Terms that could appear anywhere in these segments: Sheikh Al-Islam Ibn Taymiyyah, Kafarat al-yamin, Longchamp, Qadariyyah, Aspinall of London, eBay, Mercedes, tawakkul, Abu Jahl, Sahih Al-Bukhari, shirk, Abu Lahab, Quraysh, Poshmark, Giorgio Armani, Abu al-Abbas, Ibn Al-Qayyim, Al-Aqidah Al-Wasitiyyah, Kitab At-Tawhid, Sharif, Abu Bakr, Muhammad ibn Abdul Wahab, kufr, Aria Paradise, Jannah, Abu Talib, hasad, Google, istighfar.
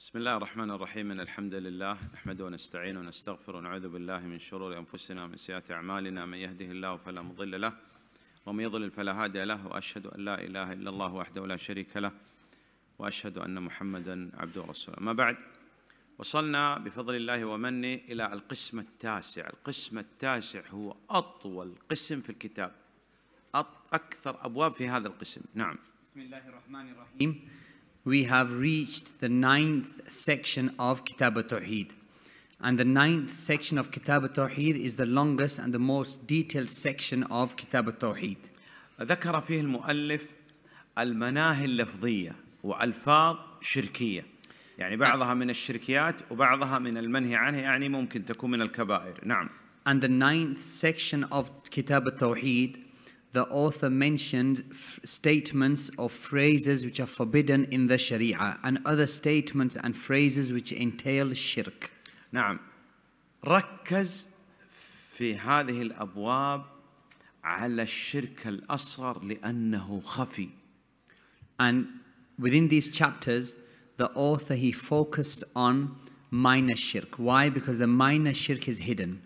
بسم الله الرحمن الرحيم. إن الحمد لله نحمده ونستعين ونستغفر ونعوذ بالله من شرور أنفسنا ومن سيئات أعمالنا، من يهده الله فلا مضل له ومن يضلل فلا هادي له، وأشهد أن لا إله إلا الله وحده لا شريك له وأشهد أن محمدا عبده ورسوله. ما بعد، وصلنا بفضل الله ومنه إلى القسم التاسع. القسم التاسع هو أطول قسم في الكتاب، أكثر أبواب في هذا القسم. نعم. بسم الله الرحمن الرحيم. We have reached the 9th section of Kitab At-Tawhid, and the 9th section of Kitab At-Tawhid is the longest and the most detailed section of Kitab At-Tawhid. ذكر فيه المؤلف المناهي اللفظية وألفاظ شركية، يعني بعضها من الشركيات وبعضها من المنهي عنه، يعني ممكن تكون من الكبائر. نعم. And the 9th section of Kitab At-Tawhid, the author mentioned statements or phrases which are forbidden in the Sharia, and other statements and phrases which entail shirk. نعم. ركز في هذه الأبواب على الشرك الأصغر لأنه خفي. And within these chapters, the author he focused on minor shirk. Why? Because the minor shirk is hidden.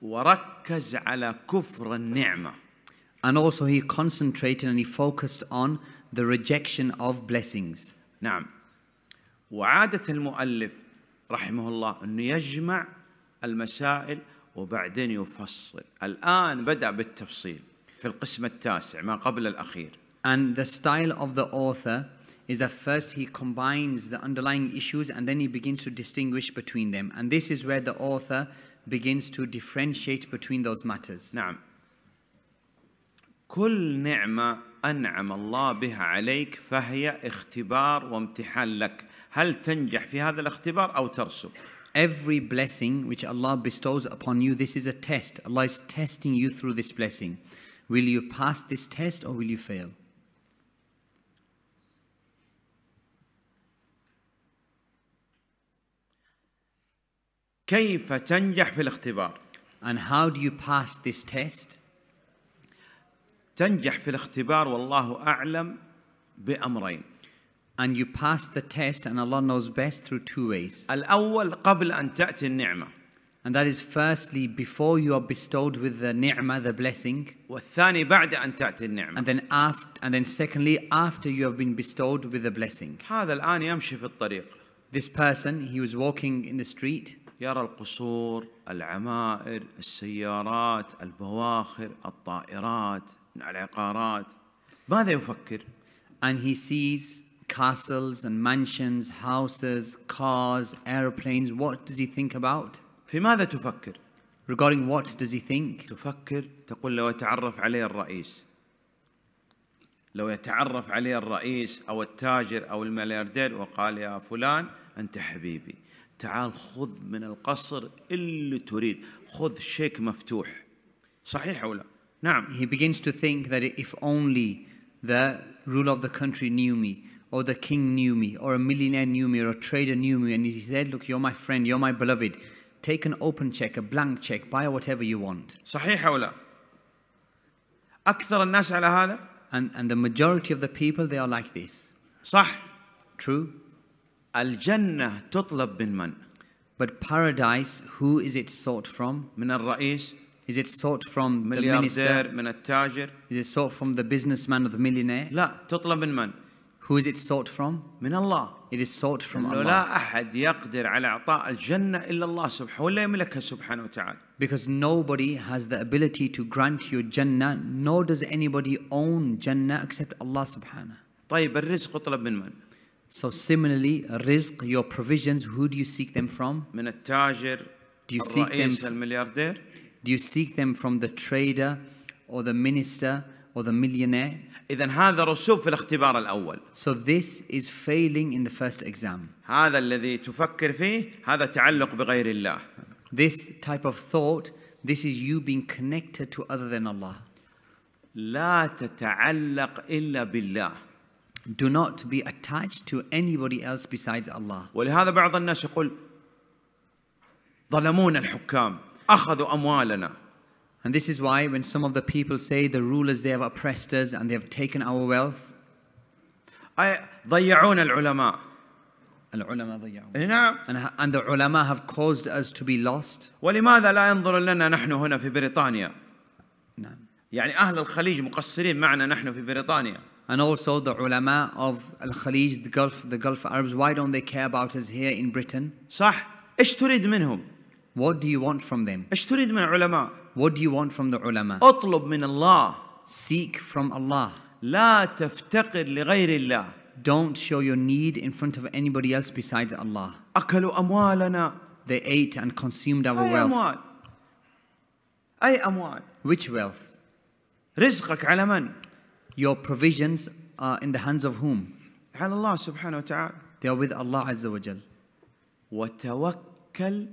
وركز على كفر النعمة. And also he concentrated and he focused on the rejection of blessings. نعم. وعادة المؤلف رحمه الله أنه يجمع المسائل وبعدين يفصل. الآن بدأ بالتفصيل في القسم التاسع ما قبل الأخير. And the style of the author is that first he combines the underlying issues and then he begins to distinguish between them. And this is where the author begins to differentiate between those matters. نعم. كل نعمة أنعم الله بها عليك فهي اختبار وامتحان لك، هل تنجح في هذا الاختبار أو ترسب؟ Every blessing which Allah bestows upon you, this is a test. Allah is testing you through this blessing. Will you pass this test or will you fail? كيف تنجح في الاختبار؟ And how do you pass this test? تنجح في الاختبار والله أعلم بأمرين. And you pass the test and Allah knows best through two ways. الأول قبل أن تأتي النعمة. And that is firstly before you are bestowed with the ni'mah, the blessing. والثاني بعد أن تأتي النعمة. And then secondly after you have been bestowed with the blessing. هذا الآن يمشي في الطريق. This person, he was walking in the street. يرى القصور، العمائر، السيارات، البواخر، الطائرات، العقارات. ماذا يفكر؟ And he sees castles and mansions, houses, cars, airplanes. What does he think about? في ماذا تفكر؟ Regarding what does he think? تفكر، تقول لو يتعرف عليه الرئيس، لو يتعرف عليه الرئيس أو التاجر أو الملياردير وقال يا فلان أنت حبيبي تعال خذ من القصر اللي تريد، خذ شيك مفتوح، صحيح أو لا؟ نعم. He begins to think that if only the ruler of the country knew me, or the king knew me, or a millionaire knew me, or a trader knew me, and he said, look, you're my friend, you're my beloved, take an open check, a blank check, buy whatever you want. صحيح أو لا؟ أكثر الناس على هذا؟ And the majority of the people, they are like this. صح. True. الجنة تطلب من من؟ But paradise, who is it sought from? من الرئيس. Is it sought from the minister? من التاجر. Is it sought from the businessman or the millionaire? لا، تطلب من من؟ Who is it sought from? من الله. It is sought from Allah. لا أحد يقدر على إعطاء الجنة إلا الله سبحانه، ولا يملكها سبحانه وتعالى. Because nobody has the ability to grant you Jannah, nor does anybody own Jannah except Allah سبحانه. طيب الرزق تطلب من من؟ So similarly, rizq, your provisions, who do you seek them from? من التاجر. Do you seek them from الملياردير? Do you seek them from the trader or the minister or the millionaire? إذن هذا رسوب في الاختبار الأول. So this is failing in the first exam. هذا الذي تفكر فيه هذا تعلق بغير الله. This type of thought, this is you being connected to other than Allah. لا تتعلق إلا بالله. Do not be attached to anybody else besides Allah. ولهذا بعض الناس يقول ظلمون الحكام. أخذوا أموالنا. And this is why when some of the people say the rulers they have oppressed us and they have taken our wealth. ضيعون العلماء. العلماء ضيعوا. نعم. And the ulama have caused us to be lost. ولماذا لا ينظر لنا نحن هنا في بريطانيا؟ نعم. يعني أهل الخليج مقصرين معنا نحن في بريطانيا. And also the ulama of Al-Khalij, the Gulf Arabs, why don't they care about us here in Britain? صح. إيش تريد منهم؟ What do you want from them? إيش تريد من العلماء؟ What do you want from the ulama? أطلب من الله. Seek from Allah. لا تفتقر لغير الله. Don't show your need in front of anybody else besides Allah. أكلوا أموالنا. They ate and consumed our wealth. أي أموال؟ أي أموال؟ Which wealth? رزقك على من؟ Your provisions are in the hands of whom? على الله سبحانه وتعالى. They are with Allah عز وجل. وتوكل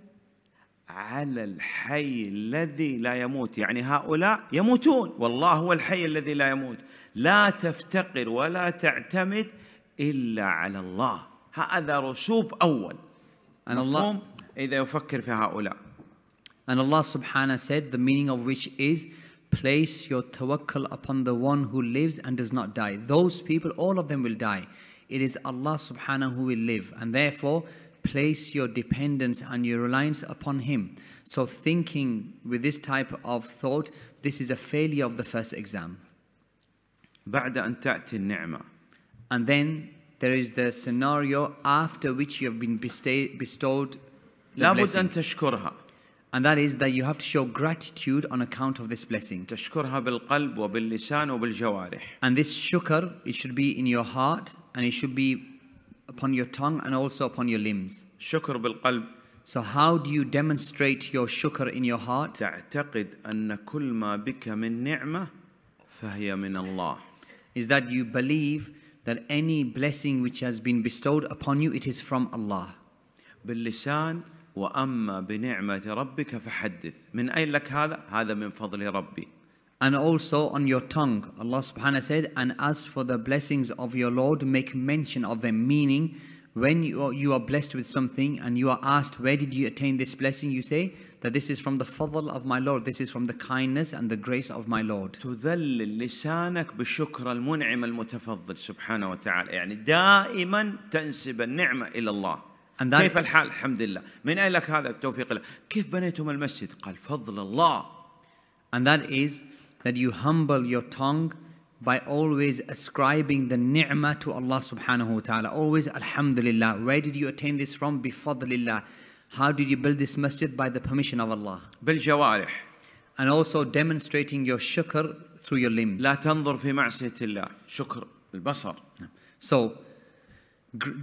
على الحي الذي لا يموت. يعني هؤلاء يموتون والله هو الحي الذي لا يموت. لا تفتقر ولا تعتمد إلا على الله. هذا رسوب أول. مفهوم إذا يفكر في هؤلاء. And Allah subhanahu said the meaning of which is place your tawakkul upon the one who lives and does not die. Those people, all of them will die. It is Allah subhanahu who will live, and therefore place your dependence and your reliance upon Him. So thinking with this type of thought, this is a failure of the first exam. بعد أن تأتي النعمة. And then there is the scenario after which you have been bestowed the لابد أن تشكرها. And that is that you have to show gratitude on account of this blessing. تشكرها بالقلب وباللسان وبالجوارح. And this shukr, it should be in your heart and it should be upon your tongue and also upon your limbs. شكر بالقلب. So how do you demonstrate your shukr in your heart? تعتقد أن كل ما بك من نعمة فهي من الله. Is that you believe that any blessing which has been bestowed upon you, it is from Allah. باللسان. وأما بنعمة ربك فحدث. من أين لك هذا؟ هذا من فضل ربي. And also on your tongue, Allah subhanahu said, and as for the blessings of your Lord, make mention of them. Meaning, when you are blessed with something and you are asked, where did you attain this blessing? You say that this is from the fadl of my Lord. This is from the kindness and the grace of my Lord. تذلل لسانك بشكر المنعم المتفضل سبحانه وتعالى. يعني دائما تنسب النعمة إلى الله. كيف الحال؟ الحمد لله. من أين لك هذا؟ التوفيق الله. كيف بنيتم المسجد؟ قال فضل الله. And that is that you humble your tongue by always ascribing the ni'mah to Allah subhanahu wa ta'ala. Always alhamdulillah. Where did you attain this from? Bifadlillah. How did you build this masjid? By the permission of Allah. بالجوارح. And also demonstrating your shukr through your limbs. لا تنظر في معصية الله. شكر البصر. So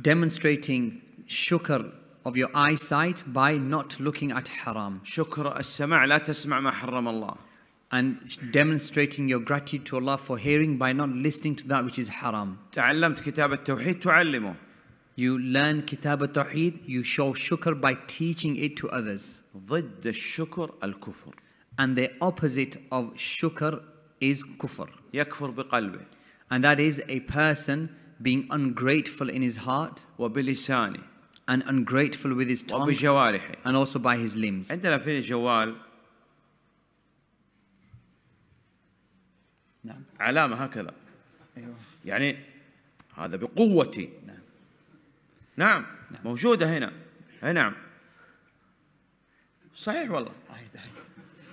demonstrating شكر of your eyesight by not looking at haram. شكر السمع. لا تسمع ما حرم الله. And demonstrating your gratitude to Allah for hearing by not listening to that which is haram. تعلمت كتاب التوحيد تعلمه. You learn كتاب التوحيد, you show شكر by teaching it to others. ضد الشكر الكفر. And the opposite of شكر is كفر. يكفر بقلبه. And that is a person being ungrateful in his heart. وبلسانه. And ungrateful with his tongue. وبجوارحه. And also by his limbs. عندنا في الجوال نعم علامة هكذا. أيوة. يعني هذا بقوتي. نعم. نعم. نعم موجودة هنا. نعم صحيح والله.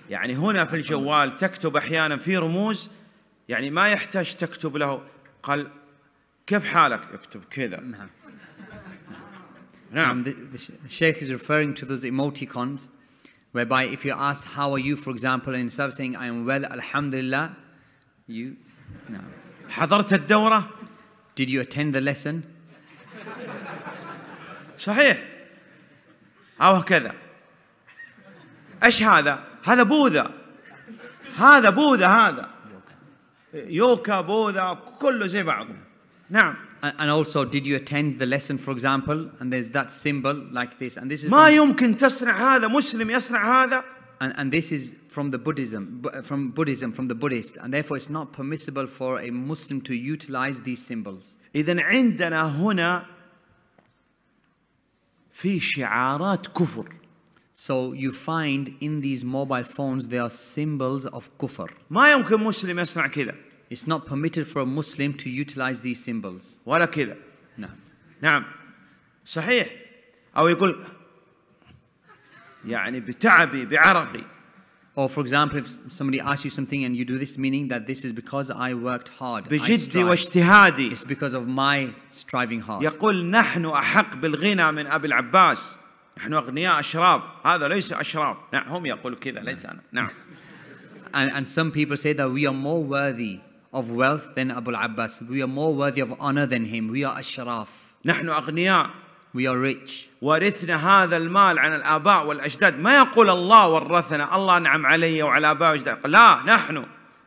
يعني هنا في الجوال تكتب أحيانا في رموز يعني ما يحتاج تكتب له. قال كيف حالك؟ اكتب كذا. نعم. نعم. The Sheikh is referring to those emoticons whereby if you're asked how are you, for example, and instead of saying I am well alhamdulillah, you no. حضرت الدورة. Did you attend the lesson? صحيح. أو كذا. إيش هذا؟ هذا بوذا. هذا بوذا. هذا يوكا بوذا كله زي بعضه. نعم. And also, did you attend the lesson, for example? And there's that symbol like this, and this is. ما يمكن تصنع هذا. مسلم يصنع هذا. And this is from the Buddhist, and therefore it's not permissible for a Muslim to utilize these symbols. إذن عندنا هنا في شعارات كفر. So you find in these mobile phones there are symbols of kufr. ما يمكن مسلم يصنع كذا. It's not permitted for a Muslim to utilize these symbols. ولا كذا. نعم. نعم. صحيح، أو يقول يعني بتعبي بعرقي. Or for example, if somebody asks you something and you do this, meaning that this is because I worked hard. بجدي واجتهادي. It's because of my striving hard. يقول نحن أحق بالغنى من أبي العباس. نحن أغنياء أشراف. هذا ليس أشراف. نعم هم يقولوا كذا ليس أنا. نعم. And some people say that we are more worthy of wealth than Abu al-Abbas. We are more worthy of honor than him. We are ashraf. نحن أغنياء. We are rich. ورثنا هذا المال عن الآباء والأجداد. ما يقول الله ورثنا، الله نعم علي وعلى آباء وأجداد. لا نحن.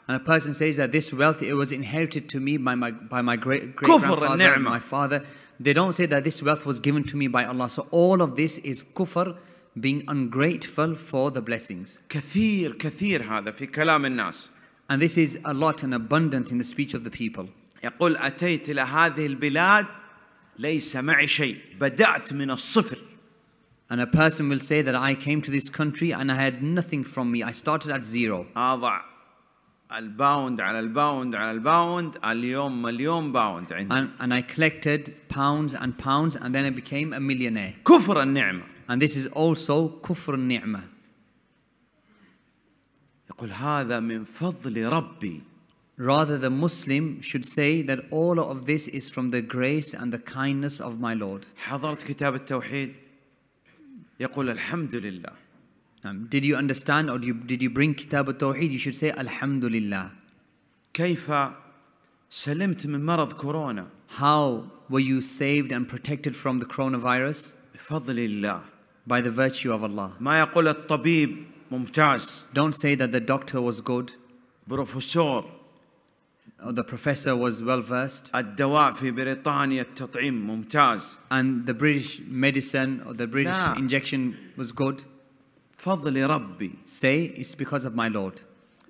And a person says that this wealth it was inherited to me by my great grandfather and my father. They don't say that this wealth was given to me by Allah. So all of this is kufr, being ungrateful for the blessings. كثير كثير هذا في كلام الناس. And this is a lot and abundant in the speech of the people. يقول أتيت إلى هذه البلاد ليس معي شيء، بدأت من الصفر. And a person will say that I came to this country and I had nothing from me. I started at zero. أضع الباوند على الباوند على الباوند، اليوم مليون باوند عندي. And I collected pounds and pounds and then I became a millionaire. كفر النعمة. And this is also كفر النعمة. يقول هذا من فضل ربي. Rather, the Muslim should say that all of this is from the grace and the kindness of my Lord. حضرت كتاب التوحيد يقول الحمد لله. Did you understand or did you bring كتاب التوحيد? You should say الحمد لله. كيف سلمت من مرض كورونا؟ How were you saved and protected from the coronavirus? بفضل الله. By the virtue of Allah. ما يقول الطبيب ممتاز. Don't say that the doctor was good. بروفيسور. The professor was well versed. الدواء في بريطانيا التطعيم ممتاز. And the British medicine or the British injection was good. فضل ربي. Say it's because of my Lord.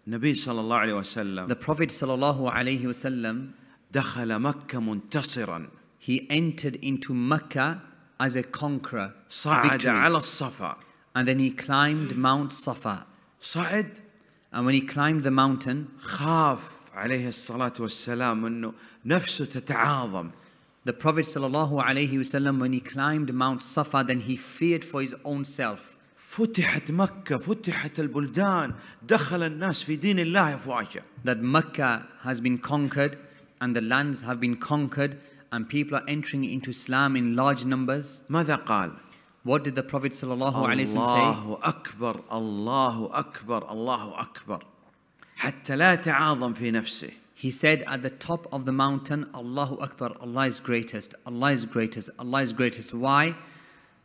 النبي صلى الله عليه وسلم. The Prophet صلى الله عليه وسلم. دخل مكة منتصرا. He entered into Mecca as a conqueror. صعد على الصفا. And then he climbed Mount Safa. صعد. And when he climbed the mountain. خاف. عليه الصلاة والسلام أنه نفسه تتعاظم. The Prophet صلى الله عليه وسلم when he climbed Mount Safa then he feared for his own self. فتحت مكة، فتحت البلدان، دخل الناس في دين الله أفواجا. That Mecca has been conquered and the lands have been conquered and people are entering into Islam in large numbers. ماذا قال؟ What did the Prophet صلى الله عليه وسلم say? الله أكبر، الله أكبر، الله أكبر. حتى لا تعاظم في نفسه. He said at the top of the mountain, Allahu Akbar, Allah is greatest, Allah is greatest, Allah is greatest. Why?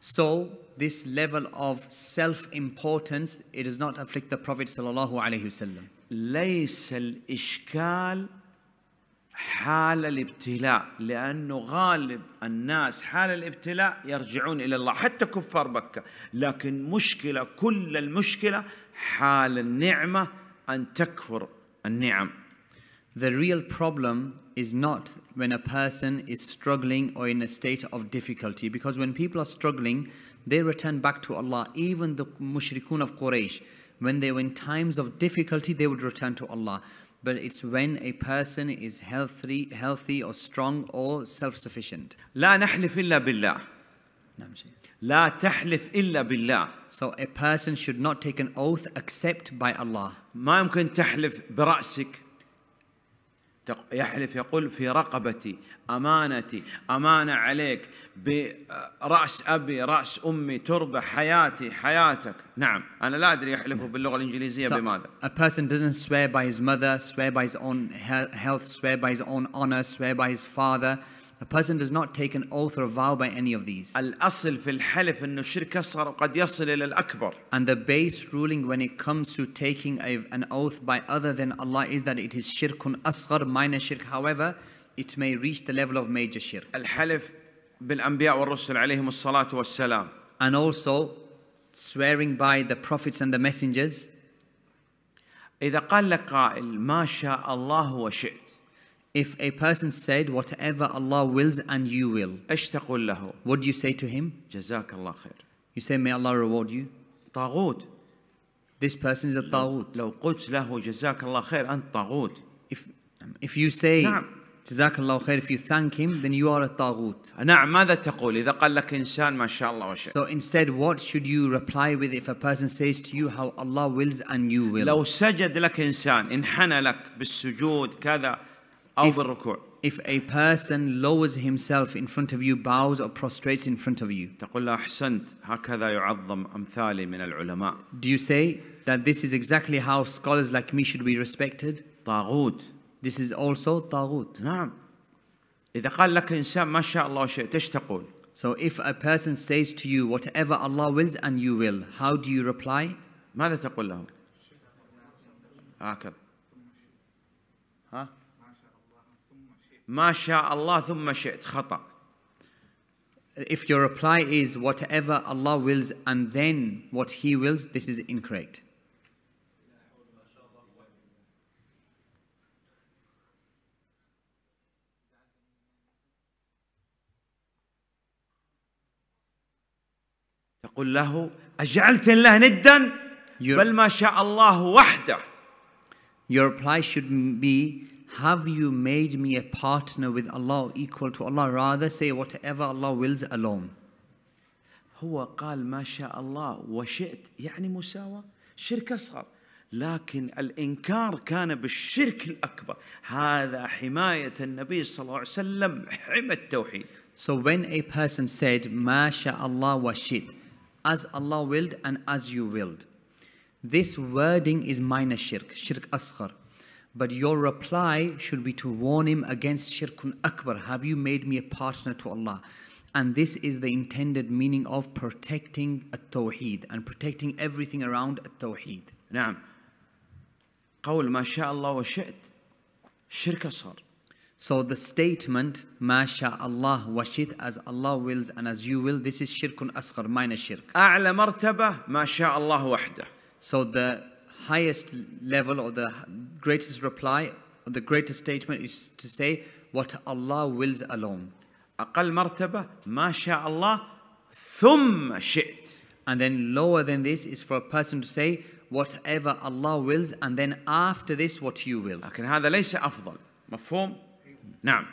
So this level of self-importance, it does not afflict the Prophet sallallahu alaihi wasallam. ليس الإشكال حال الابتلاء، لأنه غالب الناس حال الابتلاء يرجعون إلى الله، حتى كفار مكة. لكن مشكلة كل المشكلة حال النعمة. أن تكفر النعم. The real problem is not when a person is struggling or in a state of difficulty, because when people are struggling, they return back to Allah. Even the mushrikun of Quraysh, when they were in times of difficulty, they would return to Allah. But it's when a person is healthy or strong or self-sufficient. لا نحلف إلا بالله. نعم شيخ. لا تحلف إلا بالله. So a person should not take an oath except by Allah. ما يمكن تحلف برأسك. يحلف يقول في رقبتي أمانتي، أمانة عليك، برأس أبي، رأس أمي، تربة حياتي، حياتك. نعم أنا لا أدري يحلفه باللغة الإنجليزية بماذا. A person doesn't swear by his mother, swear by his own health, swear by his own honor, swear by his father. A person does not take an oath or vow by any of these. الأصل في الحلف إنه الشرك أصغر وقد يصل إلى الأكبر. And the base ruling when it comes to taking an oath by other than Allah is that it is شرك أصغر, minor shirk. However, it may reach the level of major shirk. الحلف بالأنبياء والرسل عليهم الصلاة والسلام. And also swearing by the prophets and the messengers. إذا قال لك قائل ما شاء الله وشئت. If a person said whatever Allah wills and you will, what do you say to him? Jazakallah khair. You say may Allah reward you. طاغوت. This person is a طاغوت. لو قلت له جزاك الله خير أنت طاغوت. If you say جزاك الله خير. If you thank him, then you are a طاغوت. نعم. ماذا تقول إذا قال لك إنسان ما شاء الله وشاء؟ So instead, what should you reply with if a person says to you how Allah wills and you will? لو سجد لك إنسان انحنى لك بالسجود كذا أو بالركوع. If a person lowers himself in front of you, bows or prostrates in front of you, تقول له أحسنت هكذا يعظم أمثالي من العلماء. Do you say that this is exactly how scholars like me should be respected? طاغوت. This is also طاغوت. نعم. إذا قال لك إنسان ما شاء الله شيء تشتقول. So if a person says to you whatever Allah wills and you will, how do you reply? ماذا تقول له؟ هكذا. ها؟ ما شاء الله ثم شئت خطأ. If your reply is whatever Allah wills and then what He wills, this is incorrect. تقول له أجعلت الله ندا بل ما شاء الله وحده. Your reply should be, have you made me a partner with Allah or equal to Allah? Rather say whatever Allah wills alone. هو قال ما شاء الله وشئت يعني مساواة شرك أصغر، لكن الإنكار كان بالشرك الأكبر. هذا حماية النبي صلى الله عليه وسلم، حمى التوحيد. So when a person said ما شاء الله وشئت, as Allah willed and as you willed, this wording is minor shirk, shirk asghar. But your reply should be to warn him against shirkun akbar. Have you made me a partner to Allah? And this is the intended meaning of protecting at-tawhid and protecting everything around at-tawhid. نعم. قول ما شاء الله وشئت شرك أصغر. So the statement ما شاء الله وشئت, as Allah wills and as you will, this is shirkun asghar, minor shirk. أعلى مرتبة ما شاء الله وحده. So the highest level or the greatest reply, or the greatest statement is to say what Allah wills alone. أقل مرتبة ما شاء الله ثم شئت. And then lower than this is for a person to say whatever Allah wills and then after this what you will. لكن هذا ليس أفضل. مفهوم؟ نعم.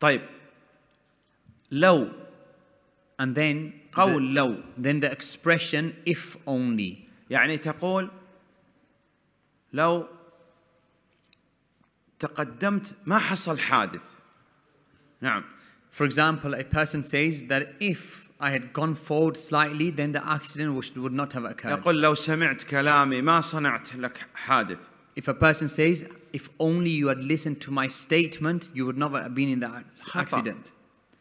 طيب لو. And then قول لو. Then the expression if only. يعني تقول لو تقدمت ما حصل حادث. نعم. For example, a person says that if I had gone forward slightly, then the accident would not have occurred. يقول لو سمعت كلامي ما صنعت لك حادث. If a person says if only you had listened to my statement, you would never have been in the accident.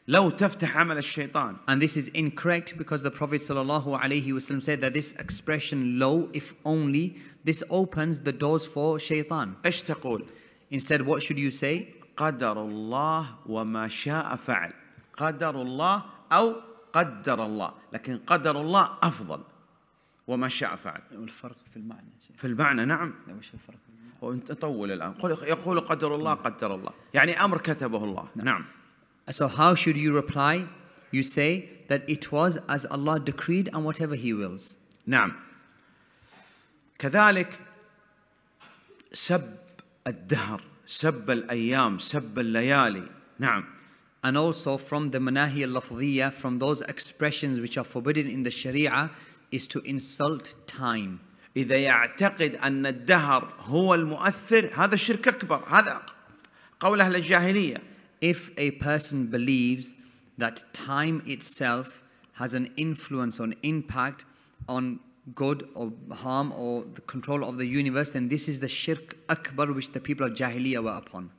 لو تفتح عمل الشيطان. And this is incorrect because the Prophet ﷺ said that this expression "low if only" this opens the doors for shaitan. إيش تقول؟ Instead, what should you say? قدر الله وما شاء فعل. قدر الله أو قدر الله، لكن قدر الله أفضل. وما شاء فعل. والفرق في المعنى. في المعنى نعم. وش الفرق؟ وأنت طول الآن. يقول قدر الله قدر الله، يعني أمر كتبه الله. نعم. So how should you reply? You say that it was as Allah decreed and whatever He wills. نعم. كذلك سب الدهر، سب الأيام، سب الليالي. نعم. And also from the manahi al-lafziya, from those expressions which are forbidden in the Sharia, is to insult time. إذا يعتقد أن الدهر هو المؤثر هذا شرك أكبر، هذا قول أهل الجاهلية. If a person believes that time itself has an influence or an impact on good or harm or the control of the universe, then this is the shirk akbar which the people of Jahiliyyah were upon.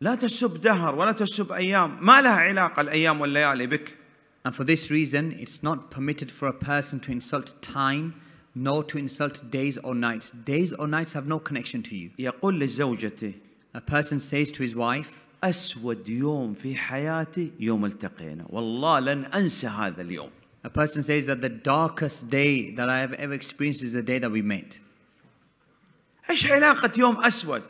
لا تسب دهر ولا تسب أيام، ما لها علاقة الأيام والليالي بك. And for this reason, it's not permitted for a person to insult time, nor to insult days or nights. Days or nights have no connection to you. يقول لزوجته. A person says to his wife, أسود يوم في حياتي يوم التقينا، والله لن أنسى هذا اليوم. A person says that the darkest day that I have ever experienced is the day that we met. إيش علاقة يوم أسود؟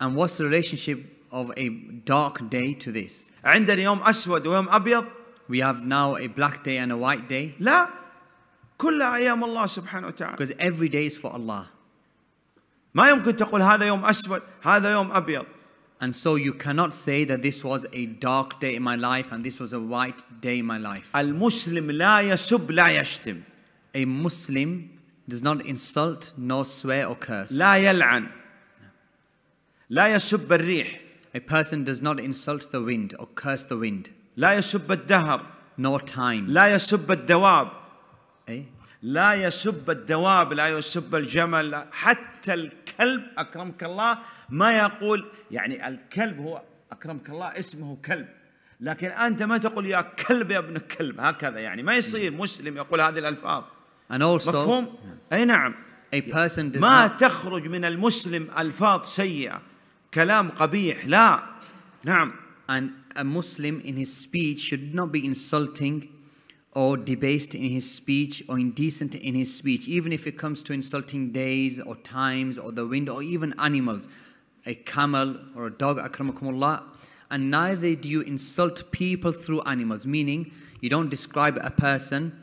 And what's the relationship of a dark day to this? عندنا يوم أسود ويوم أبيض. We have now a black day and a white day. لا، كل أيام الله سبحانه وتعالى. Because every day is for Allah. ما يمكن تقول هذا يوم أسود هذا يوم أبيض. And so you cannot say that this was a dark day in my life and this was a white day in my life. المسلم لا يسب لا يشتم. A Muslim does not insult, nor swear or curse. لا يلعن. لا يسب الريح. A person does not insult the wind or curse the wind. لا يسب الدهر. Nor time. لا يسب الدواب. Eh? لا يسب الدواب، لا يسب الجمل، حتى الكلب أكرمك الله ما يقول، يعني الكلب هو أكرمك الله اسمه كلب، لكن أنت ما تقول يا كلب يا ابن الكلب هكذا، يعني ما يصير مسلم يقول هذه الألفاظ. مفهوم؟ أي نعم. ما تخرج من المسلم ألفاظ سيئة، كلام قبيح، لا. نعم. And a Muslim in his speech should not be insulting or debased in his speech, or indecent in his speech, even if it comes to insulting days or times or the wind or even animals, a camel or a dog, akramakumullah. And neither do you insult people through animals, meaning you don't describe a person,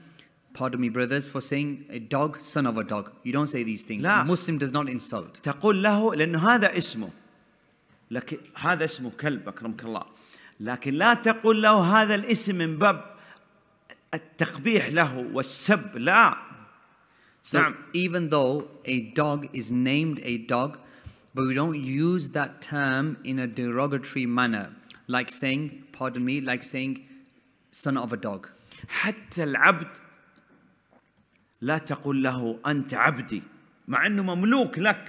pardon me brothers, for saying a dog, son of a dog. You don't say these things. A Muslim does not insult. تقول له لأن هذا اسمه، لكن هذا اسمه كلب أكرمك الله، لكن لا تقول له هذا الاسم من باب التقبيح له والسب، لا. So even though a dog is named a dog, but we don't use that term in a derogatory manner, like saying, pardon me, like saying son of a dog. حتى العبد لا تقول له أنت عبدي، مع أنه مملوك لك.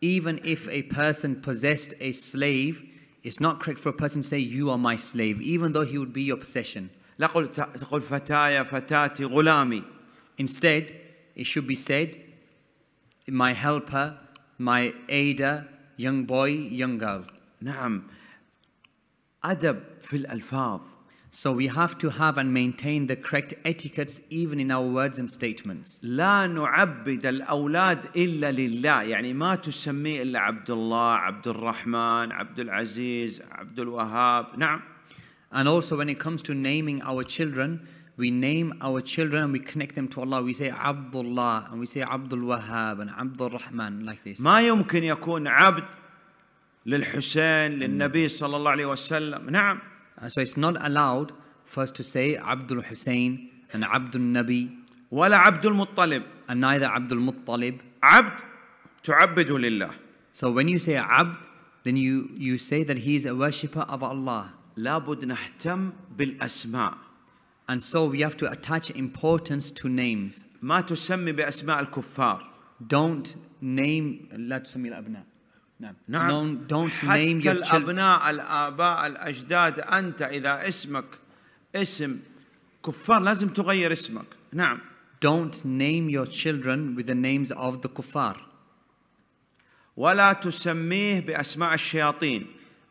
Even if a person possessed a slave, it's not correct for a person to say you are my slave, even though he would be your possession. لا تقول فتايا فتاتي غلامي. Instead, it should be said, my helper, my aider, young boy, young girl. نعم. أدب في الألفاظ. So we have to have and maintain the correct etiquettes even in our words and statements. لا نعبد الأولاد إلا لله، يعني ما تسميه إلا عبد الله، عبد الرحمن، عبد العزيز، عبد الوهاب. نعم. And also when it comes to naming our children, we name our children and we connect them to Allah. We say Abdullah and we say Abdul Wahab and Abdul Rahman, like this. ما يمكن يكون عبد للحسين للنبي صلى الله عليه وسلم. نعم. So it's not allowed for us to say Abdul Hussein and Abdul Nabi. ولا عبد المطلب. And neither Abdul Muttalib. عبد تعبد لله. So when you say عبد, then you say that he is a worshipper of Allah. لابد نهتم بالأسماء. And so we have to attach importance to names. ما تسمي بأسماء الكفار. Don't name. لا تسمي الأبناء. نعم. Don't name your children. حتى الأبناء الآباء الأجداد، أنت إذا اسمك اسم كفار لازم تغير اسمك. نعم. Don't name your children with the names of the kuffar. ولا تسميه بأسماء الشياطين.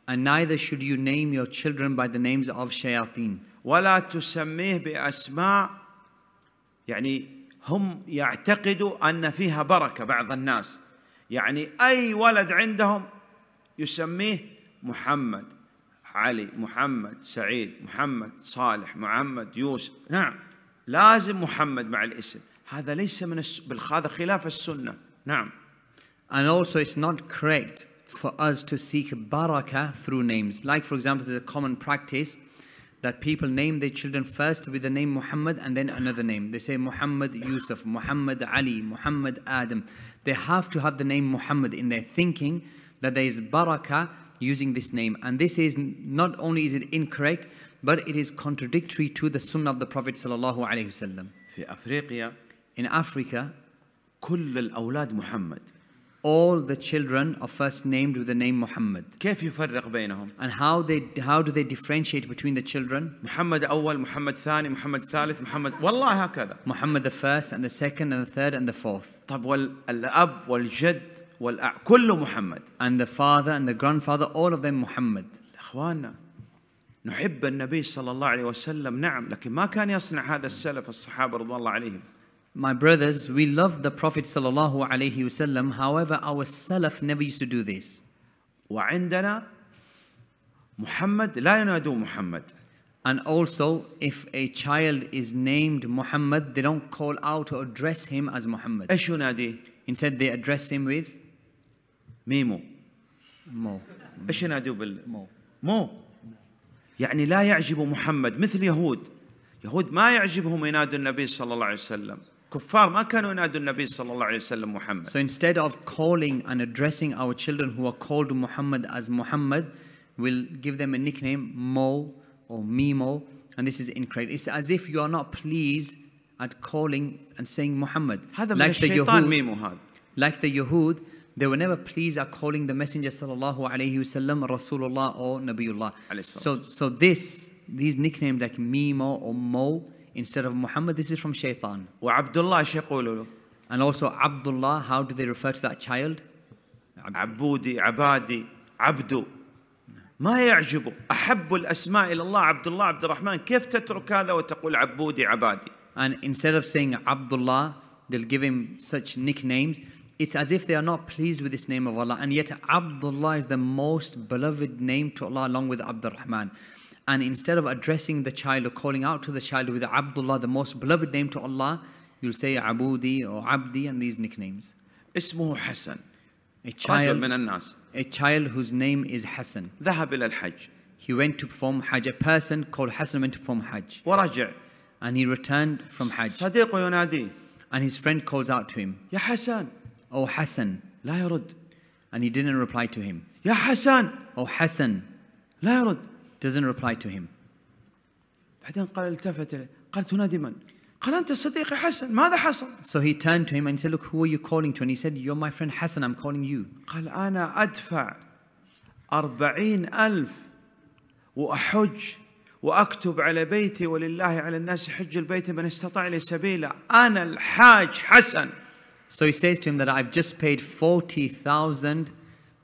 And neither should you name your children by the names of shayateen. ولا تسميه بأسماء يعني هم يعتقدوا أن فيها بركة، بعض الناس يعني أي ولد عندهم يسميه محمد علي، محمد سعيد، محمد صالح، محمد يوسف. نعم. لازم محمد مع الاسم، هذا ليس من هذا خلاف السنة. نعم. And also it's not correct for us to seek barakah through names. Like for example, there's a common practice that people name their children first with the name Muhammad and then another name. They say Muhammad Yusuf, Muhammad Ali, Muhammad Adam. They have to have the name Muhammad in their thinking that there is barakah using this name. And this is not only is it incorrect, but it is contradictory to the sunnah of the Prophet sallallahu alaihi wasallam. In Africa, كل الأولاد محمد. All the children are first named with the name Muhammad. كيف يفرق بينهم؟ And how do they differentiate between the children? محمد أول، محمد ثاني، محمد ثالث، محمد، والله هكذا. Muhammad the first and the second and the third and the fourth. طب والأب والجد كله محمد. And the father and the grandfather, all of them Muhammad. إخواننا نحب النبي صلى الله عليه وسلم، نعم، لكن ما كان يصنع هذا السلف الصحابة رضي الله عليهم. My brothers, we love the Prophet sallallahu alaihi wasallam. However, our salaf never used to do this. وعندنا محمد لا ينادوا محمد. And also, if a child is named Muhammad, they don't call out or address him as Muhammad. إيش ينادي؟ Instead, they address him with ميمو. مو. ايش ينادوا بالمو؟ مو. يعني لا يعجب محمد مثل يهود. يهود ما يعجبهم ينادوا النبي صلى الله عليه وسلم. كفار ما كانوا ينادوا النبي صلى الله عليه وسلم محمد. So instead of calling and addressing our children who are called Muhammad as Muhammad, we'll give them a nickname Mo or Mimo, and this is incorrect. It's as if you are not pleased at calling and saying Muhammad. Like the Yahud, they were never pleased at calling the Messenger sallallahu alaihi wasallam Rasulullah or Nabiullah. So these nicknames like Mimo or Mo instead of Muhammad, this is from Shaitan. And also Abdullah, how do they refer to that child? Abudi, Abadi, Abdu. ما يعجبه. أحب الأسماء إلى الله عبد الله عبد الرحمن. كيف تترك هذا وتقول عبودي عبادي؟ And instead of saying Abdullah, they'll give him such nicknames. It's as if they are not pleased with this name of Allah. And yet Abdullah is the most beloved name to Allah along with Abdurrahman. And instead of addressing the child or calling out to the child with Abdullah, the most beloved name to Allah, you'll say Abudi or Abdi and these nicknames. اسمه حسن. A child whose name is Hassan. He went to perform Hajj. A person called Hassan went to perform Hajj. And he returned from Hajj. And his friend calls out to him, Ya Hassan. Oh Hassan. And he didn't reply to him. Ya Hassan. Oh Hassan. Doesn't reply to him. So he turned to him and said, look, who are you calling to? And he said, you're my friend Hassan, I'm calling you. So he says to him that I've just paid 40,000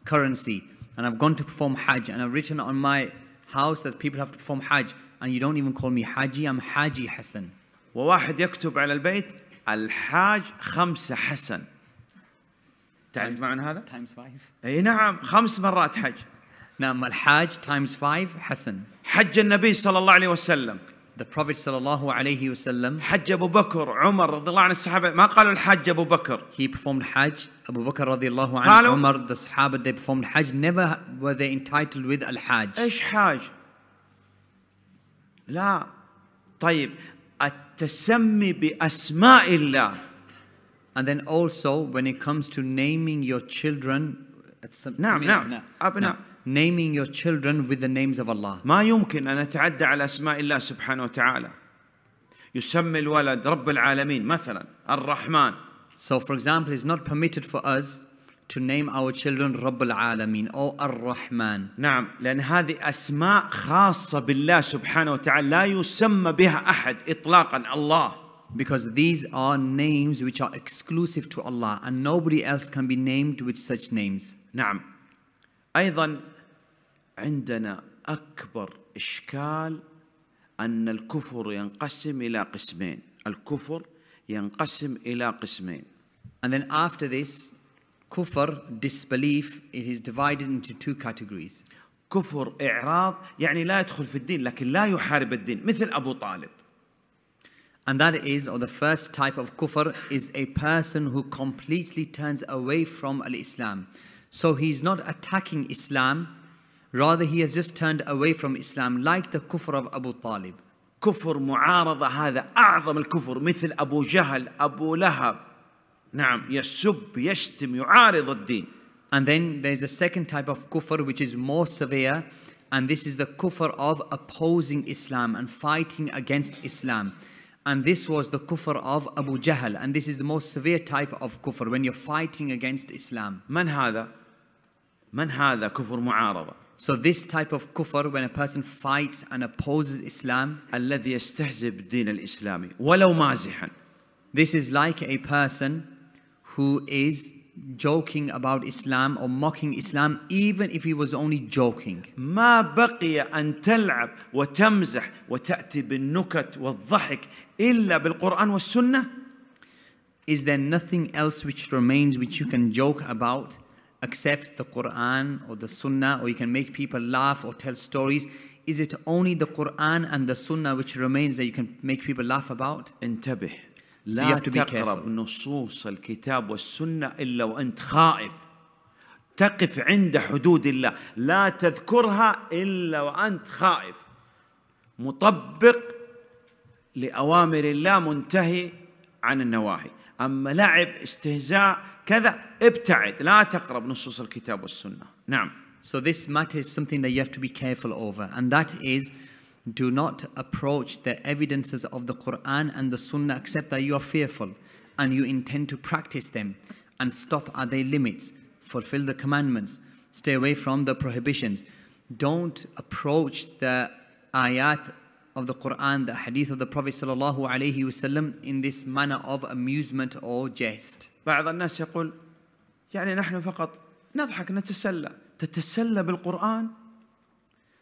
currency and I've gone to perform Hajj and I've written on my house that people have to perform Hajj and you don't even call me Haji, I'm Haji Hassan. وواحد يكتب على البيت الحاج 5 حسن. تعرف معنى هذا؟ أي نعم 5 مرات حج. نعم الحاج ×5 حسن. حج النبي صلى الله عليه وسلم. The Prophet صلى الله عليه وسلم. حج أبو بكر عمر رضي الله عن الصحابة ما قالوا الحاج أبو بكر. He performed Hajj. أبو بكر رضي الله عنه عمر the صحابة they performed Hajj. Never were they entitled with الحاج. إيش حاج؟ لا طيب. التسمي بأسماء الله. And then also when it comes to naming your children, نعم أبناء. Naming your children with the names of Allah. ما يمكن أن أتعدى على أسماء الله سبحانه وتعالى. يسمي الولد رب العالمين مثلا الرحمن. So for example, it's not permitted for us to name our children رب العالمين or الرحمن. نعم لأن هذه أسماء خاصة بالله سبحانه وتعالى لا يسمى بها أحد إطلاقا الله. Because these are names which are exclusive to Allah and nobody else can be named with such names. نعم أيضا عندنا أكبر إشكال أن الكفر ينقسم إلى قسمين. الكفر ينقسم إلى قسمين. And then after this Kufr, disbelief, it is divided into 2 categories. كفر إعراض يعني لا يدخل في الدين لكن لا يحارب الدين مثل أبو طالب. And that is, or the first type of kufr is a person who completely turns away from Islam. So he's not attacking Islam, rather he has just turned away from Islam like the kufr of Abu Talib. كفر معارضة هذا أعظم الكفر مثل أبو جهل أبو لهب. نعم يسب يشتم يعارض الدين. And then there's a second type of kufr which is more severe, and this is the kufr of opposing Islam and fighting against Islam. And this was the kufr of Abu Jahl, and this is the most severe type of kufr when you're fighting against Islam. من هذا كفر معارضة. So this type of kufr when a person fights and opposes Islam. الذي يستهزئ بالدين الإسلامي ولو مازحا. This is like a person who is joking about Islam or mocking Islam even if he was only joking. ما بقي أن تلعب وتمزح وتأتي بالنكت والضحك إلا بالقرآن والسنة. Is there nothing else which remains which you can joke about except the Quran or the Sunnah, or you can make people laugh or tell stories? Is it only the Quran and the Sunnah which remains that you can make people laugh about? انتبه. لا تقرب نصوص الكتاب والسنة إلا وأنت خائف تقف عند حدود الله، لا تذكرها إلا وأنت خائف مطبق لأوامر الله منتهي عن النواهي. أما لعب استهزاء كذا ابتعد، لا تقرب نصوص الكتاب والسنة. نعم. So this matter is something that you have to be careful over, and that is, do not approach the evidences of the Quran and the Sunnah except that you are fearful and you intend to practice them, and stop at their limits, fulfill the commandments, stay away from the prohibitions. Don't approach the ayat of the Quran, the hadith of the Prophet sallallahu alaihi wasallam in this manner of amusement or jest. بعض الناس يقول يعني نحن فقط نضحك نتسلى. تتسلى بالقرآن،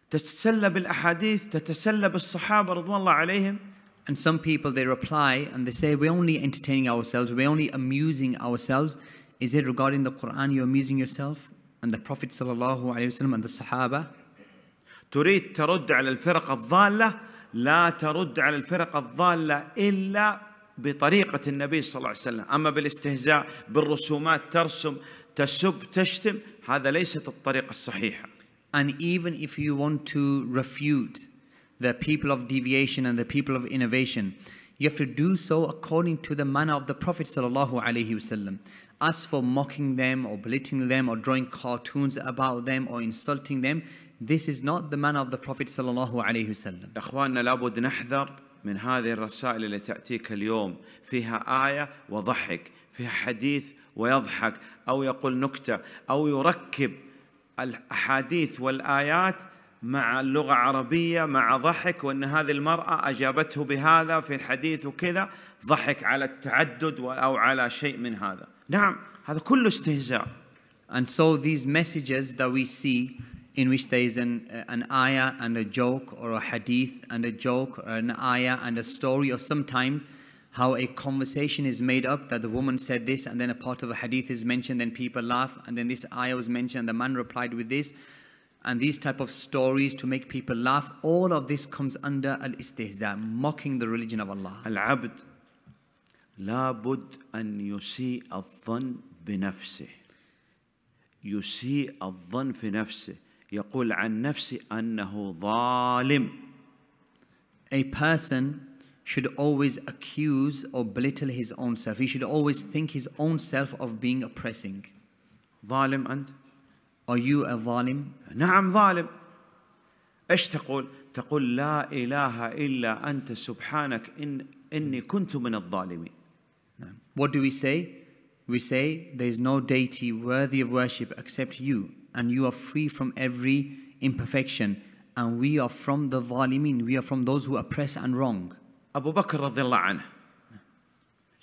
تتسلى بالأحاديث، تتسلى بالصحابة رضوان الله عليهم. And some people they reply and they say we're only entertaining ourselves, we're only amusing ourselves. Is it regarding the Quran you're amusing yourself and the Prophet sallallahu alaihi wasallam and the Sahaba? تريد ترد على الفرق الضالة، لا ترد على الفرق الضالة إلا بطريقة النبي صلى الله عليه وسلم. أما بالاستهزاء بالرسومات، ترسم تسب تشتم، هذا ليست الطريقة الصحيحة. And even if you want to refute the people of deviation and the people of innovation, you have to do so according to the manner of the Prophet sallallahu alaihi wasallam. As for mocking them or belittling them or drawing cartoons about them or insulting them, this is not the manner of the Prophet sallallahu alaihi wasallam. إخواننا لابد نحذر من هذه الرسائل التي تأتيك اليوم، فيها آية وضحك، فيها حديث ويضحك، أو يقول نكتة، أو يركب الأحاديث والآيات مع اللغة العربية مع ضحك، وأن هذه المرأة أجابته بهذا في الحديث وكذا، ضحك على التعدد أو على شيء من هذا. نعم، هذا كله استهزاء. And so these messages that we see in which there is an ayah and a joke, or a hadith and a joke, or an ayah and a story, or sometimes how a conversation is made up that the woman said this and then a part of a hadith is mentioned, then people laugh, and then this ayah was mentioned and the man replied with this, and these type of stories to make people laugh, all of this comes under al-istihza, mocking the religion of Allah. Al-abd labud an yusi al-dhan binafsih. Yusi al-dhan fi nafsih. يقول عن نفسه أنه ظالم. A person should always accuse or belittle his own self. He should always think his own self of being oppressing. ظالم أنت؟ Are you a ظالم؟ نعم ظالم. إيش تقول؟ تقول لا إله إلا أنت سبحانك إني كنت من الظالمين. What do we say? We say there is no deity worthy of worship except you, and you are free from every imperfection, and we are from the zalimin, we are from those who oppress and wrong. أبو بكر رضي الله عنه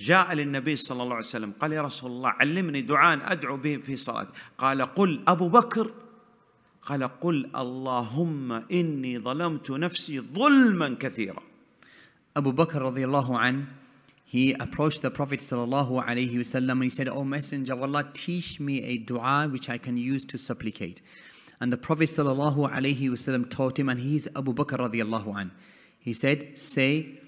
جاء للنبي صلى الله عليه وسلم قال يا رسول الله علمني دعاء أدعو به في صلاتي، قال قل. أبو بكر قال قل اللهم إني ظلمت نفسي ظلما كثيرا. أبو بكر رضي الله عنه, he approached the Prophet sallallahu alaihi wasallam and he said, "O Messenger of Allah, teach me a dua which I can use to supplicate." And the Prophet sallallahu alaihi wasallam taught him, and he is Abu Bakr radiallahu an. He said, "Say,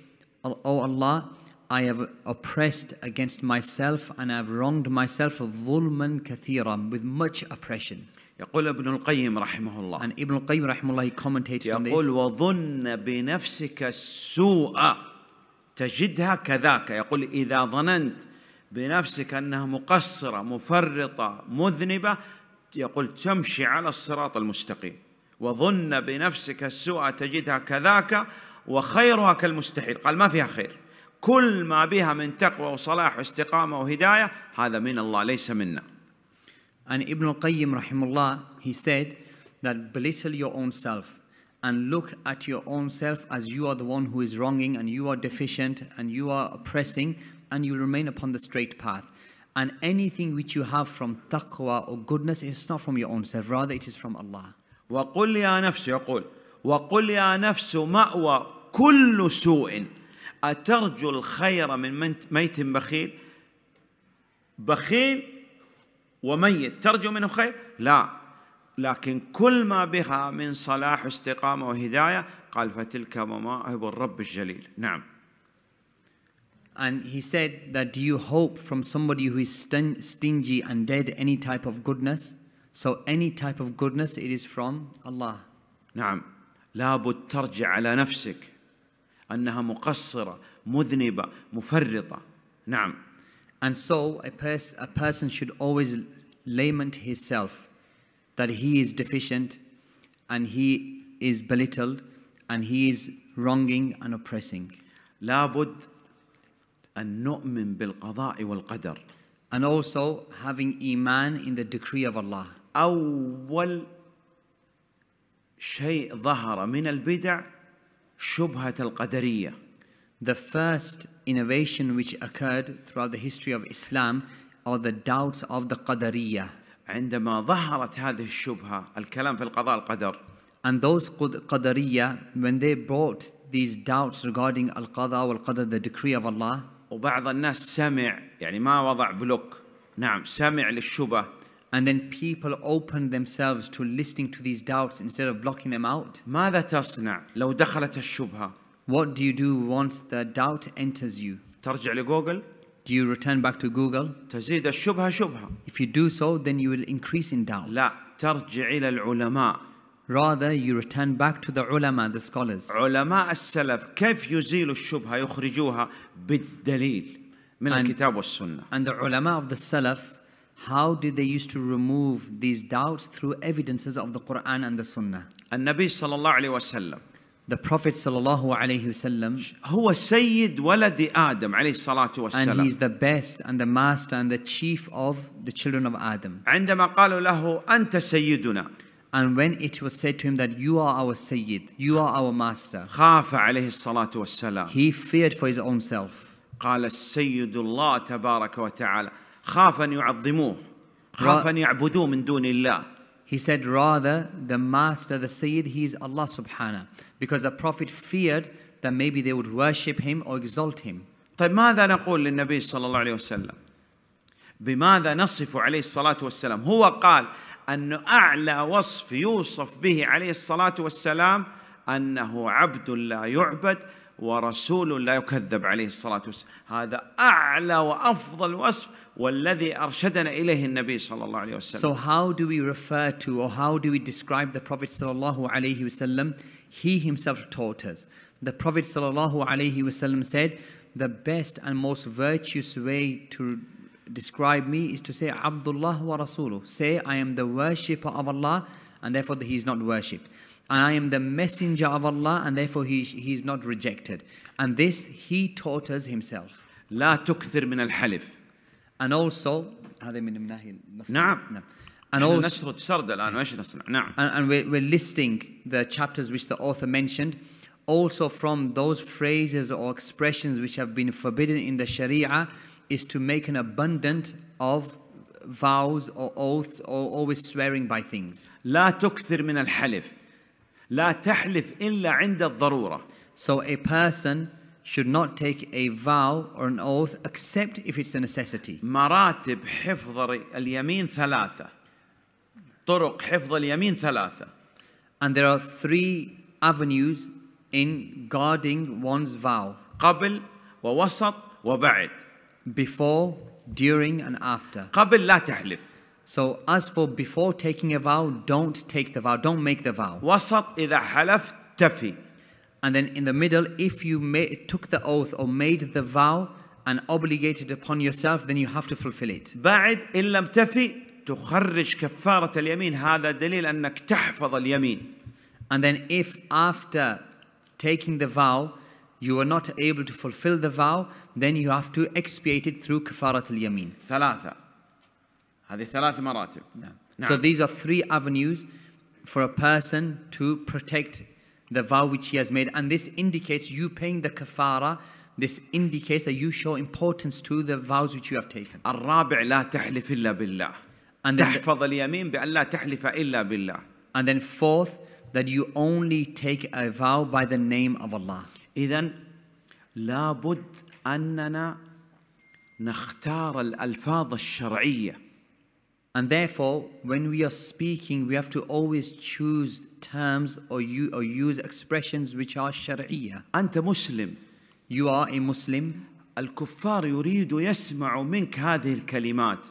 O Allah, I have oppressed against myself and I have wronged myself dhulman kathiran, with much oppression." يقول ابن القيم رحمه الله. And Ibn Al-Qayyim رحمه الله, he commentates on this. يقول وظن بنفسك السوء تجدها كذاك. يقول إذا ظننت بنفسك أنها مقصرة مفرطة مذنبة، يقول تمشي على الصراط المستقيم. وظن بنفسك السوء تجدها كذاك وخيرها كالمستحيل. قال ما فيها خير، كل ما بها من تقوى وصلاح واستقامة وهداية هذا من الله ليس منا. And Ibn Al-Qayyim رحمه الله, he said that belittle your own self and look at your own self as you are the one who is wronging and you are deficient and you are oppressing, and you remain upon the straight path. And anything which you have from taqwa or goodness is not from your own self, rather it is from Allah. وَقُلْ يَا نَفْسُ, يقول وَقُلْ يَا نَفْسُ مَأْوَى كُلُّ سُوءٍ أَتَرْجُ الْخَيْرَ من مَيْتٍ بَخِيلٍ. بخيل وميت ترجو منه خير؟ لا، لكن كل ما بها من صلاح واستقامة وهداية. قال فتلك مواهب الرب الجليل. نعم. And he said that do you hope from somebody who is stingy and dead any type of goodness? So any type of goodness, it is from Allah. نعم، لابد ترجع على نفسك أنها مقصرة، مذنبة، مفرطة. نعم. And so a person should always lament himself that he is deficient and he is belittled and he is wronging and oppressing. لابد أن نؤمن بالقضاء والقدر. And also having iman in the decree of Allah. أول شيء ظهر من البدع شبهة القدرية. The first innovation which occurred throughout the history of Islam are the doubts of the Qadariyyah. عندما ظهرت هذه الشبهة الكلام في القضاء والقدر. And those Qadariyyah, when they brought these doubts regarding al-qada wal-qadar, the decree of Allah. وبعض الناس سمع، يعني ما وضع بلوك. نعم، سمع للشبه. And then people open themselves to listening to these doubts instead of blocking them out. ماذا تصنع لو دخلت الشبهة؟ What do you do once the doubt enters you? ترجع لجوجل. Do you return back to Google? تزيد الشبهة شبهة. If you do so, then you will increase in doubts. لا، ترجع إلى العلماء. Rather, you return back to the ulama, the scholars. علماء السلف كيف يزيلوا الشبهة يخرجوها بالدليل من الكتاب والسنة. And the ulama of the salaf, how did they used to remove these doubts? Through evidences of the Quran and the Sunnah. النبي صلى الله عليه وسلم. The Prophet sallallahu alayhi wasallam. هو سيد ولد آدم عليه الصلاة والسلام. And he is the best and the master and the chief of the children of Adam. عندما قالوا له أنت سيدنا. And when it was said to him that you are our Sayyid, you are our master, خاف عليه الصلاة والسلام. He feared for his own self. قال السيد الله تبارك وتعالى خاف أن يعظموه، خاف أن يعبدوه من دون الله. He said rather the master, the Sayyid, he is Allah subhanahu, because the Prophet feared that maybe they would worship him or exalt him. طيب ماذا نقول للنبي صلى الله عليه وسلم؟ بماذا نصف عليه الصلاة والسلام؟ هو قال أن أعلى وصف يوصف به عليه الصلاة والسلام أنه عبد لا يعبد ورسول لا يكذب عليه الصلاة والسلام. هذا أعلى وأفضل وصف والذي أرشدنا إليه النبي صلى الله عليه وسلم. So how do we refer to or how do we describe the Prophet صلى الله عليه وسلم? He himself taught us. The Prophet صلى الله عليه وسلم said, the best and most virtuous way to describe me is to say Abdullah wa Rasuluh. Say I am the worshipper of Allah and therefore he is not worshipped. And I am the messenger of Allah and therefore he is not rejected. And this he taught us himself. لا تكثر من الحلف. And also هذا من النهي. نعم. And also نسرد سرد الآن وإيش نصنع. نعم. And we're listing the chapters which the author mentioned. Also from those phrases or expressions which have been forbidden in the Sharia is to make an abundance of vows or oaths or always swearing by things. لا تكثر من الحلف. لا تحلف إلا عند الضرورة. So a person should not take a vow or an oath except if it's a necessity. مراتب حفظ اليمين ثلاثة. طرق حفظ اليمين ثلاثة. And there are three avenues in guarding one's vow. قبل ووسط وبعد. Before, during, and after. قبل لا تحلف. So as for before taking a vow, don't take the vow, don't make the vow. وسط إذا حلفت تفي. And then in the middle, if you took the oath or made the vow and obligated upon yourself, then you have to fulfill it. بعد إن لم تفي تخرج كفارة اليمين. هذا دليل أنك تحفظ اليمين. And then if after taking the vow you are not able to fulfill the vow, then you have to expiate it through kafarat al-yamin. ثلاثة. هذه ثلاث مراتب. نعم. So these are three avenues for a person to protect the vow which he has made, and this indicates you paying the kafara. This indicates that you show importance to the vows which you have taken. الرابع لا تحلف إلا بالله. تحفظ اليمين بأن لا تحلف إلا بالله. And then fourth, that you only take a vow by the name of Allah. إذن لابد أننا نختار الألفاظ الشرعية. And therefore, when we are speaking, we have to always choose terms or use expressions which are شرعية. أنت مسلم. You are a Muslim. الكفار يريد يسمع منك هذه الكلمات.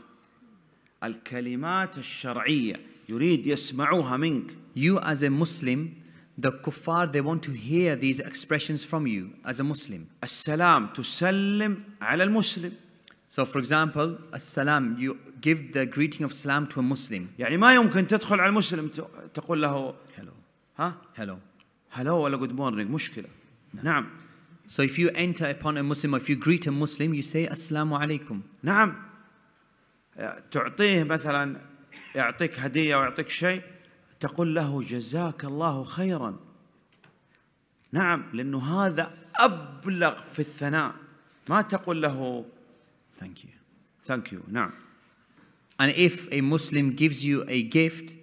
الكلمات الشرعية يريد يسمعوها منك. You as a Muslim, the kuffar, they want to hear these expressions from you as a Muslim. السلام تسلم على المسلم. So for example, السلام, you give the greeting of salam to a Muslim. يعني ما يمكن تدخل على المسلم تقول له hello. ها? Hello. Hello ولا good morning مشكلة. نعم. So if you enter upon a Muslim or if you greet a Muslim, you say assalamu alaikum. نعم. تعطيه مثلا يعطيك هدية ويعطيك شيء تقول له جزاك الله خيرا. نعم لأنه هذا أبلغ في الثناء. ما تقول له thank you. Thank you. نعم. And if a Muslim gives you a gift,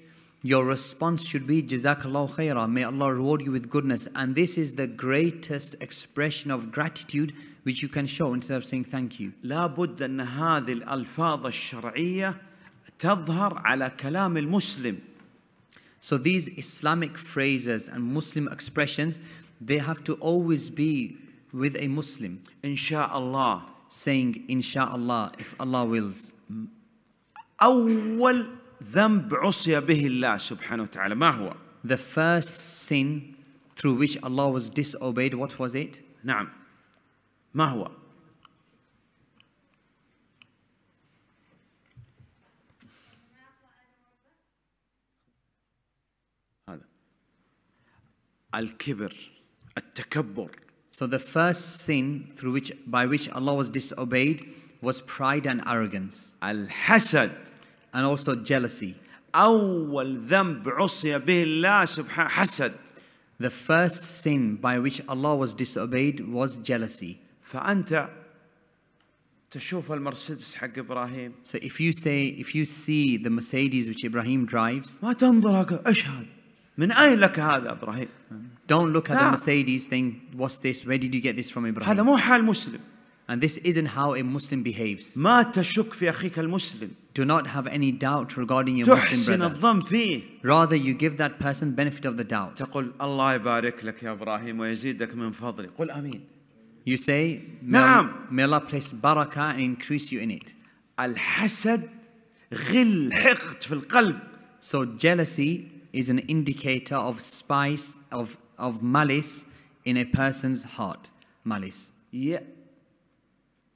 your response should be Jazakallahu Khaira, may Allah reward you with goodness. And this is the greatest expression of gratitude which you can show instead of saying thank you. لا بد أن هذه الألفاظ الشرعية تظهر على كلام المسلم. So these Islamic phrases and Muslim expressions, they have to always be with a Muslim. Insha'Allah. Saying Insha'Allah, if Allah wills. أول ذنب عصي به الله سبحانه وتعالى ما هو؟ The first sin through which Allah was disobeyed, what was it? نعم ما هو؟ هذا الكبر التكبر. So the first sin through which by which Allah was disobeyed was pride and arrogance. الحسد. And also jealousy. أول ذنب عصي به الله سبحانه حسد. The first sin by which Allah was disobeyed was jealousy. فأنت تشوف المرسيدس حق إبراهيم. So if you see the Mercedes which Ibrahim drives. ما تنظر أشهد من أين لك هذا إبراهيم. Don't look at the Mercedes think what's this, where did you get this from Ibrahim. هذا مو حال مسلم. And this isn't how a Muslim behaves. ما تشك في أخيك المسلم. Do not have any doubt regarding your Muslim brother. Rather, you give that person benefit of the doubt. You say, may Allah place barakah and increase you in it. So jealousy is an indicator of spice, of malice in a person's heart. Malice.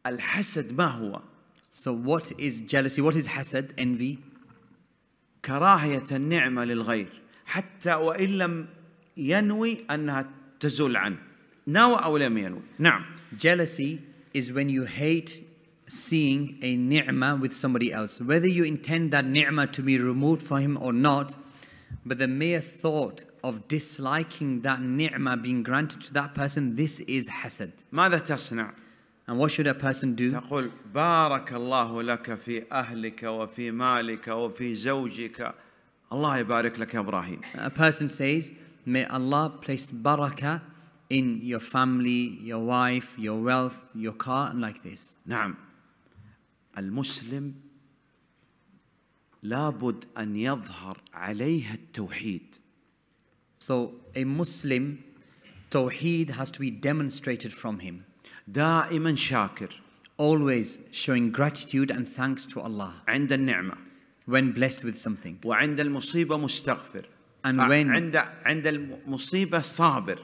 الحسد ما هو؟ So what is jealousy? What is hasad? Envy. كراهية النعمة للغير حتى وإن لم ينوي أنها تزول عنه نوى أو لم ينوي. نعم. Jealousy is when you hate seeing a ni'mah with somebody else, whether you intend that ni'mah to be removed from him or not, but the mere thought of disliking that ni'mah being granted to that person, this is hasad. ماذا تصنع؟ And what should a person do? تقول بارك الله لك في أهلك وفي مالك وفي زوجك. الله يبارك لك يا إبراهيم. A person says, may Allah place barakah in your family, your wife, your wealth, your car, and like this. نعم. المسلم لابد أن يظهر عليه التوحيد. So a Muslim, tawheed has to be demonstrated from him. دائما شاكر. Always showing gratitude and thanks to Allah. عند النعمة. When blessed with something. وعند المصيبة مستغفر. And when عند المصيبة صابر.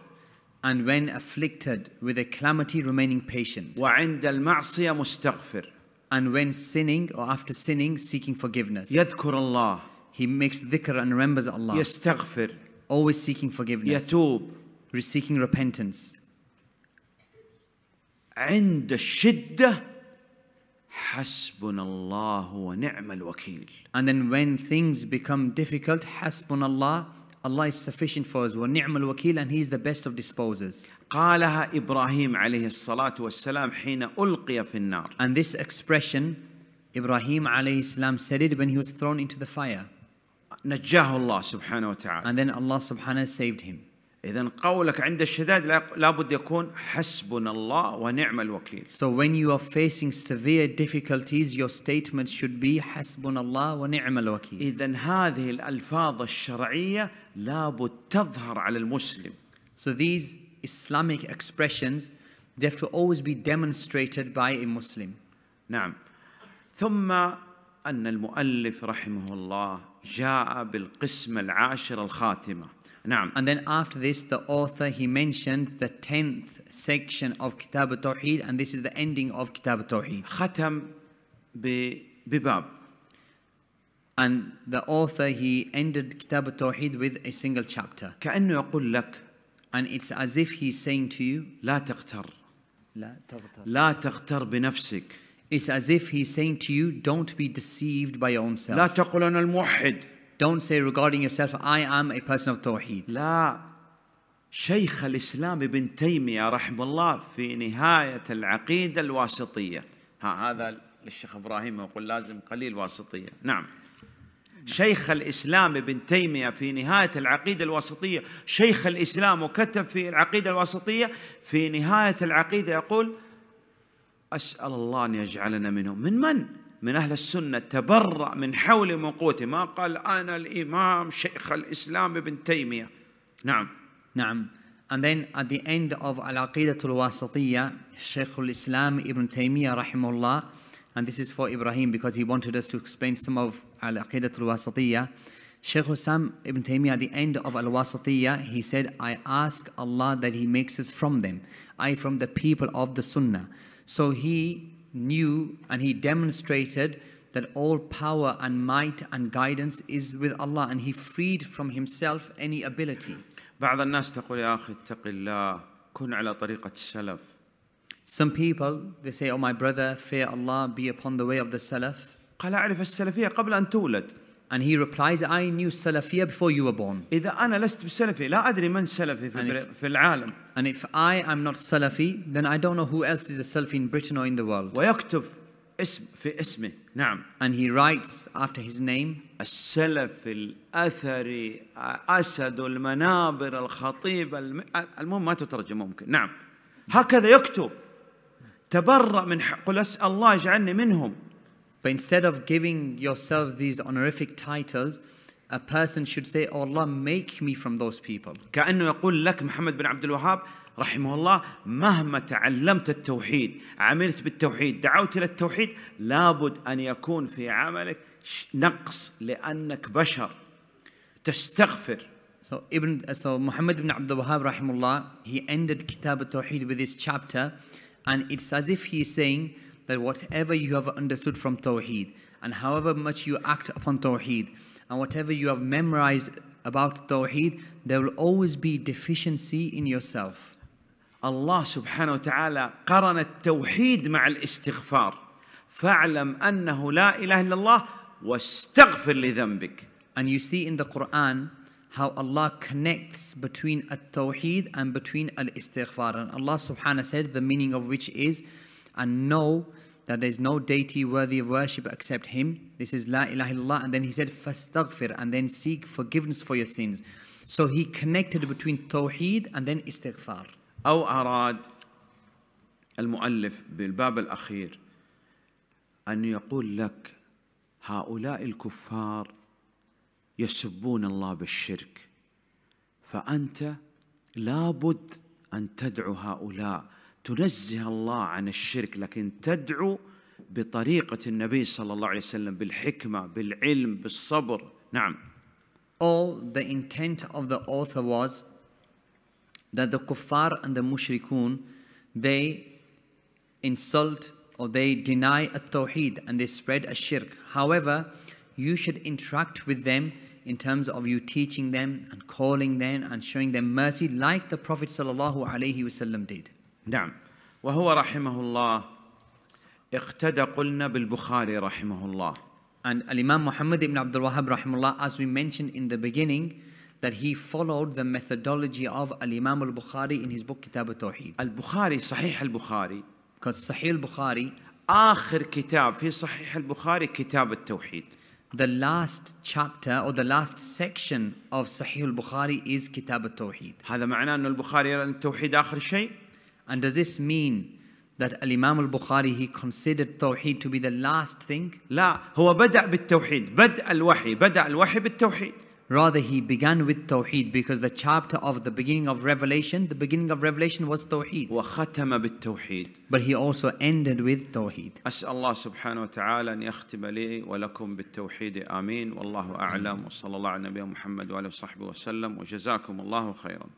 And when afflicted with a calamity, remaining patient. وعند المعصية مستغفر. And when sinning or after sinning, seeking forgiveness. يذكر الله. He makes dhikr and remembers Allah. يستغفر. Always seeking forgiveness. يتوب. Seeking repentance. عند الشدة حسبنا الله ونعم الوكيل. And then when things become difficult, حسبنا الله, Allah is sufficient for us, ونعم الوكيل, and He is the best of disposers. قالها إبراهيم عليه الصلاة والسلام حين ألقي في النار. And this expression, Ibrahim عليه السلام said it when he was thrown into the fire. نجاه الله سبحانه وتعالى. And then Allah subhanahu saved him. إذن قولك عند الشداد لابد يكون حسبنا الله ونعم الوكيل. So when you are facing severe difficulties, your statement should be حسبنا الله ونعم الوكيل. إذن هذه الألفاظ الشرعية لابد تظهر على المسلم. So these Islamic expressions, they have to always be demonstrated by a Muslim. نعم. ثم أن المؤلف رحمه الله جاء بالقسم العاشر الخاتمة. نعم. And then after this the author he mentioned the 10th section of Kitab At-Tawhid, and this is the ending of Kitab At-Tawhid. ختم بباب. And the author he ended Kitab At-Tawhid with a single chapter. كأنه يقول لك, and it's as if he's saying to you, لا تغتر. لا تغتر بنفسك. It's as if he's saying to you, don't be deceived by your own self. لا تقل أنا الموحد. Don't say regarding yourself, I am a person of Tawheed. لا. شيخ الإسلام ابن تيمية رحمه الله في نهاية العقيدة الواسطية. هذا الشيخ إبراهيم يقول لازم قليل واسطية. نعم. شيخ الإسلام ابن تيمية في نهاية العقيدة الواسطية, شيخ الإسلام وكتب في العقيدة الواسطية, في نهاية العقيدة يقول أسأل الله أن يجعلنا منهم. من أهل السنة تبرأ من حول من قوته. ما قال أنا الإمام شيخ الإسلام ابن تيمية. نعم. نعم. And then at the end of Al-Aqidah Al-Wasitiyyah, Sheikh Al-Islam Ibn Taymiyyah rahimahullah, and this is for Ibrahim because he wanted us to explain some of Al-Aqidah Al-Wasitiyyah. Shaykh Al-Islam Ibn Taymiyyah at the end of Al-Wasitiyyah, he said, I ask Allah that He makes us from them, from the people of the Sunnah. So he knew and he demonstrated that all power and might and guidance is with Allah, and he freed from himself any ability. بعض الناس تقول يا أخي اتق الله كن على طريقة السلف. Some people, they say, oh my brother, fear Allah, be upon the way of the Salaf. قال أعرف السلفية قبل أن تولد. And he replies, I knew Salafiyah before you were born. إذا أنا لست بسلفي لا أدري من سلفي في العالم. And if I am not Salafi, then I don't know who else is a Salafi in Britain or in the world. ويكتب اسم في اسمه. نعم. And he writes after his name. السلف الأثري أسد المنابر الخطيب المهم ما تترجم ممكن. نعم. هكذا يكتب. تبرأ من قل أسأل الله يجعلني منهم. But instead of giving yourself these honorific titles, a person should say, oh Allah, make me from those people. كأنه يقول لك محمد بن عبد الوهاب رحمه الله, مهما تعلمت التوحيد, عملت بالتوحيد, دعوت إلى التوحيد, لابد أن يكون في عملك نقص لأنك بشر تستغفر. So Muhammad ibn Abdul Wahab رحمه الله, he ended Kitab At-Tawhid with this chapter, and it's as if he is saying that whatever you have understood from Tawheed, and however much you act upon Tawheed, and whatever you have memorized about Tawheed, there will always be deficiency in yourself. Allah subhanahu wa ta'ala قرن التوحيد مع الاستغفار. فاعلم أنه لا إله إلا الله واستغفر لذنبك. And you see in the Quran how Allah connects between at-Tawheed and between al-Istighfar. And Allah subhanahu wa ta'ala said, the meaning of which is, and know that there is no deity worthy of worship except Him. This is La ilaha illallah. And then He said, Fastaghfir, and then seek forgiveness for your sins. So He connected between Tawheed and then Istighfar. أو أراد المؤلف بالباب الأخير أن يقول لك هؤلاء الكفار يسبون الله بالشرك, فأنت لابد أن تدعو هؤلاء, تنزه الله عن الشرك, لكن تدعو بطريقة النبي صلى الله عليه وسلم, بالحكمة, بالعلم, بالصبر. نعم. All the intent of the author was that the kuffar and the mushrikun, they insult or they deny at-tawheed and they spread ash-shirk. However, you should interact with them in terms of you teaching them and calling them and showing them mercy like the Prophet sallallahu alaihi wasallam did. نعم. وهو رحمه الله اقتدى قلنا بالبخاري رحمه الله. And Imam Muhammad ibn Abdul Wahab رحمه الله, as we mentioned in the beginning, that he followed the methodology of Imam Al-Bukhari in his book Kitab At-Tawhid. Al-Bukhari, Sahih Al-Bukhari. Because Sahih Al-Bukhari, آخر كتاب في صحيح البخاري كتاب التوحيد. The last chapter or the last section of Sahih Al-Bukhari is Kitab At-Tawhid. هذا معناه أن البخاري يرى التوحيد آخر شيء. And does this mean that Imam Al-Bukhari, he considered Tawheed to be the last thing? لا, هو بدأ بالتوحيد, بدأ الوحي بالتوحيد. Rather, he began with Tawheed, because the chapter of the beginning of Revelation, the beginning of Revelation was Tawheed. وختم بالتوحيد. But he also ended with Tawheed. أسأل الله سبحانه وتعالى أن يختم لي ولكم بالتوحيد آمين والله أعلم وصلى الله على نبينا محمد وآله وصحبه وسلم وجزاكم الله خيرا.